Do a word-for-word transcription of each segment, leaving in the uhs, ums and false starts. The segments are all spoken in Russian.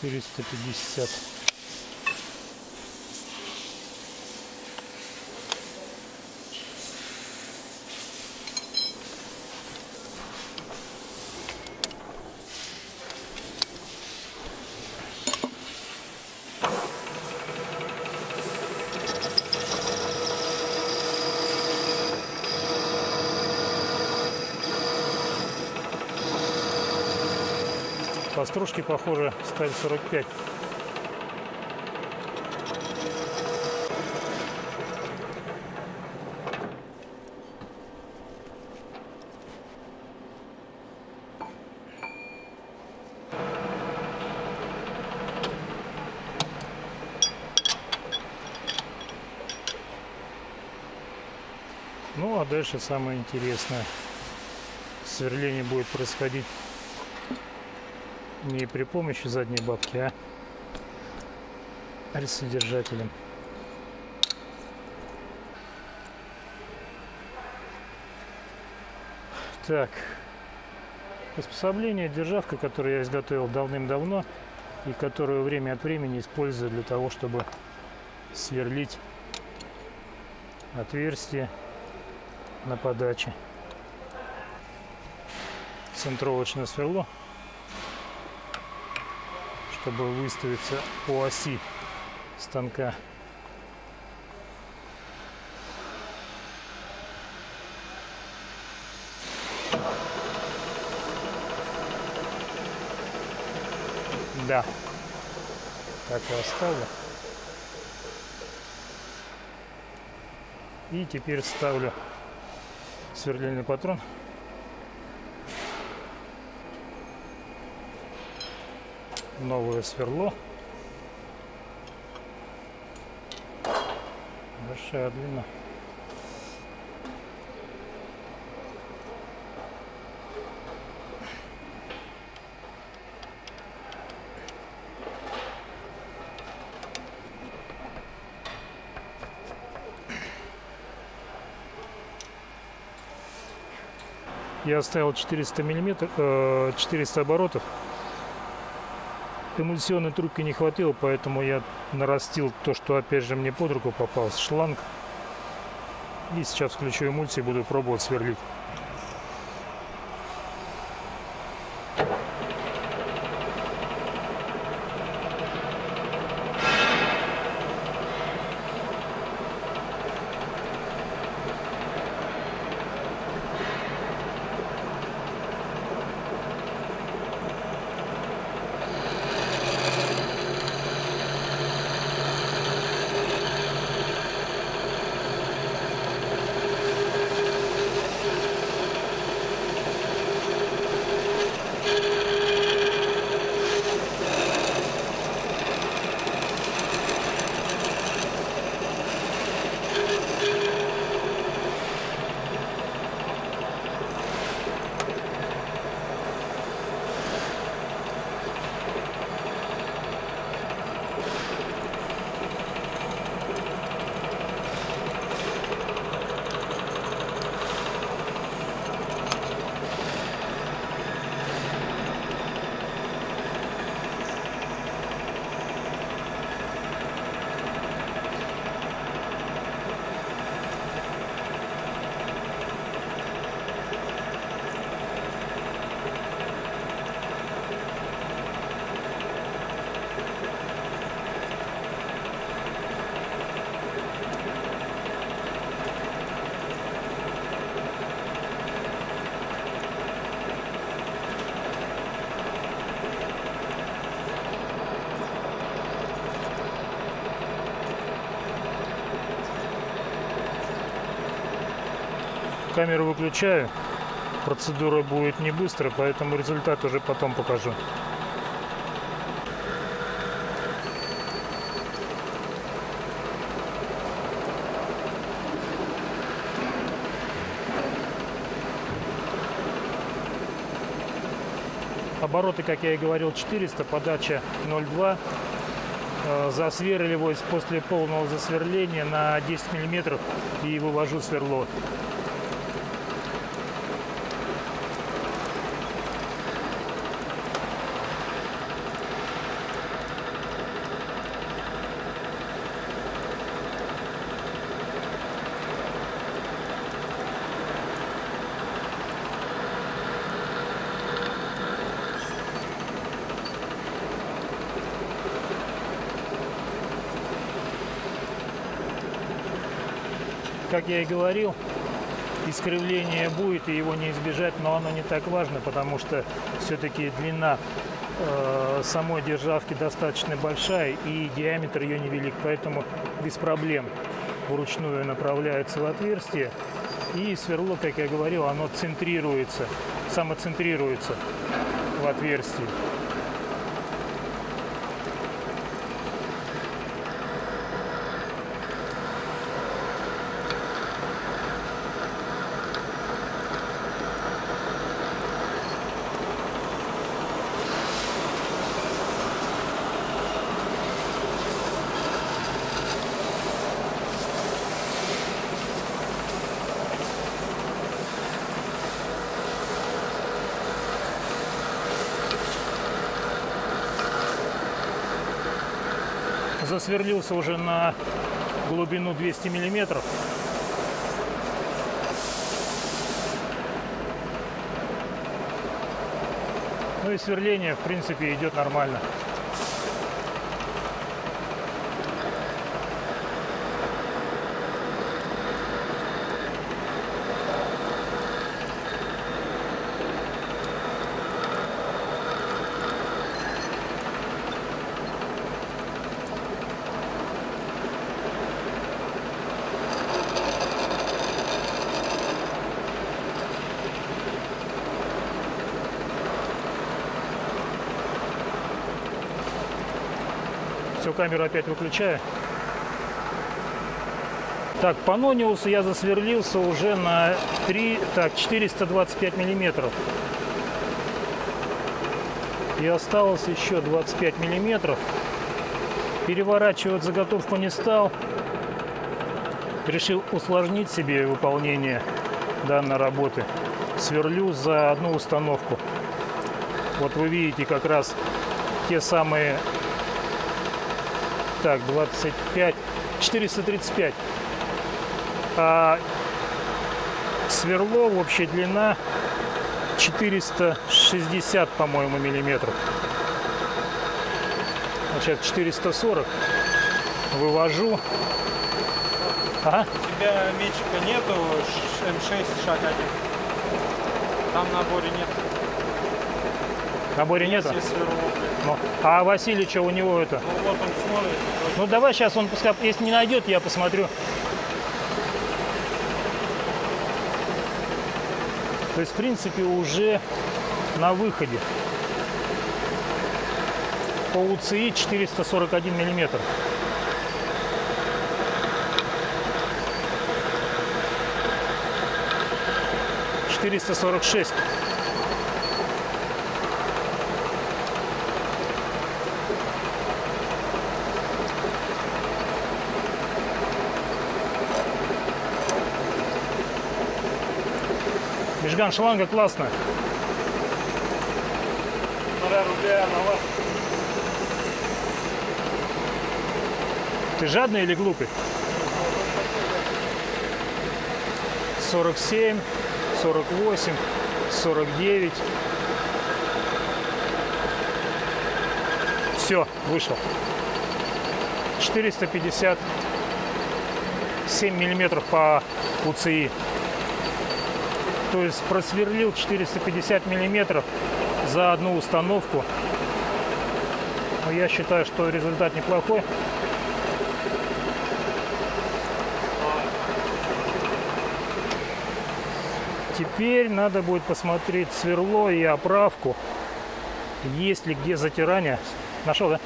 четыреста пятьдесят. По стружке, похоже, сталь сорок пять. Ну, а дальше самое интересное. Сверление будет происходить не при помощи задней бабки, а рельсодержателем. Так, приспособление, державка, которую я изготовил давным-давно и которую время от времени использую для того, чтобы сверлить отверстие на подаче. Центровочное сверло, чтобы выставиться по оси станка. Да, так и оставлю. И теперь ставлю сверлильный патрон. Новое сверло. Большая длина. Я оставил четыреста миллиметров, э, четыреста оборотов. Эмульсионной трубки не хватило, поэтому я нарастил то, что опять же мне под руку попался, шланг. И сейчас включу эмульсию и буду пробовать сверлить. Камеру выключаю, процедура будет не быстро, поэтому результат уже потом покажу. Обороты, как я и говорил, четыреста, подача ноль два. Засверливаюсь после полного засверления на десять миллиметров и вывожу сверло. как я и говорил, искривление будет, и его не избежать, но оно не так важно, потому что все-таки длина э, самой державки достаточно большая, и диаметр ее невелик, поэтому без проблем вручную направляется в отверстие, и сверло, как я говорил, оно центрируется, самоцентрируется в отверстии. Засверлился уже на глубину двести миллиметров. Ну и сверление, в принципе, идет нормально. Камеру опять выключаю. Так, по Нониусу я засверлился уже на четыреста двадцать пять миллиметров. И осталось еще двадцать пять миллиметров. Переворачивать заготовку не стал. Решил усложнить себе выполнение данной работы. Сверлю за одну установку. Вот вы видите как раз те самые... Так, двадцать пять, четыреста тридцать пять. А сверло, в общей длина четыреста шестьдесят, по-моему, миллиметров. Сейчас четыреста сорок. Вывожу. А? У тебя мечика нету, эм шесть, шаг один. Там в наборе нет. В наборе нету? А Васильича у него это? Ну, вот он смотрит. Ну давай сейчас он, пускай, если не найдет, я посмотрю. То есть, в принципе, уже на выходе. По УЦИ четыреста сорок один миллиметр. четыреста сорок шесть. Мижган, шланга классно. Полтора рубля на вас. Ты жадный или глупый? сорок семь, сорок восемь, сорок девять. Все, вышел. четыреста пятьдесят семь миллиметров по УЦИ. То есть просверлил четыреста пятьдесят миллиметров за одну установку. Но я считаю, что результат неплохой. Теперь надо будет посмотреть сверло и оправку. Есть ли где затирание? Нашел, да?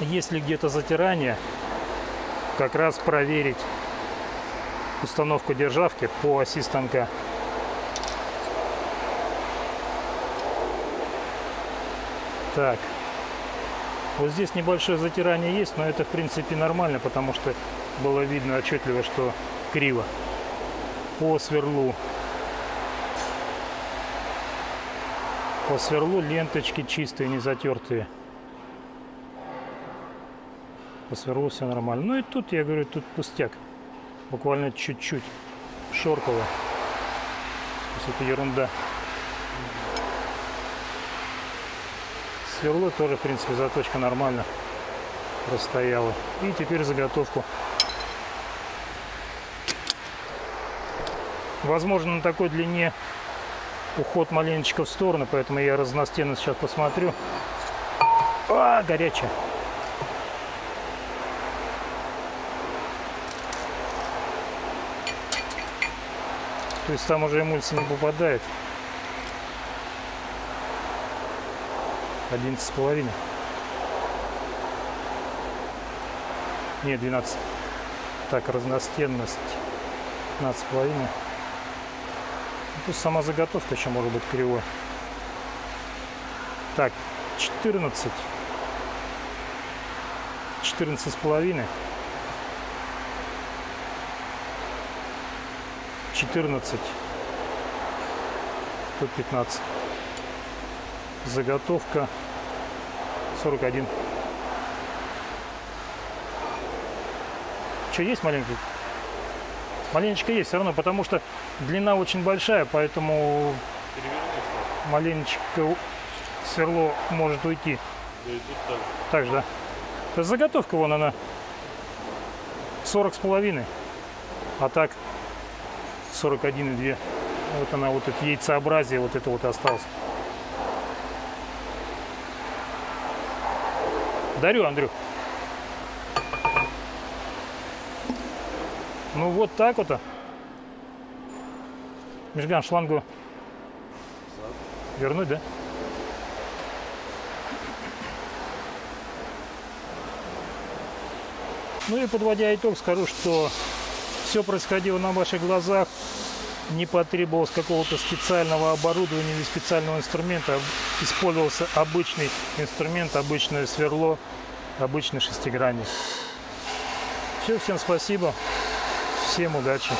Есть ли где-то затирание? Как раз проверить установку державки по оси станка. Так, вот здесь небольшое затирание есть, но это в принципе нормально, потому что было видно отчетливо, что криво по сверлу. По сверлу ленточки чистые, не затертые. По сверлу все нормально. Ну и тут, я говорю, тут пустяк. Буквально чуть-чуть шоркало. Это ерунда. Сверло тоже, в принципе, заточка нормально. простояло. И теперь заготовку. Возможно, на такой длине уход маленечко в сторону, поэтому я разностенно сейчас посмотрю. А, горячая. То есть там уже эмульсия не попадает. одиннадцать с половиной. Не, двенадцать. Так, разностенность пятнадцать с половиной. Плюс сама заготовка еще может быть кривой. Так, четырнадцать. четырнадцать с половиной. четырнадцать. Тут пятнадцать. Заготовка сорок один. Что, есть маленько? Маленечко есть все равно, потому что длина очень большая, поэтому маленечко сверло может уйти. Да и тут так. Так же, да. То есть заготовка вон она сорок с половиной, а так сорок один и две. Вот она, вот это яйцеобразие, вот это вот осталось. Дарю, Андрюх. Ну вот так вот. Межган, шлангу вернуть, да? Ну и подводя итог, скажу, что все происходило на ваших глазах. Не потребовалось какого-то специального оборудования или специального инструмента. Использовался обычный инструмент, обычное сверло, обычный шестигранник. Все, всем спасибо. Всем удачи!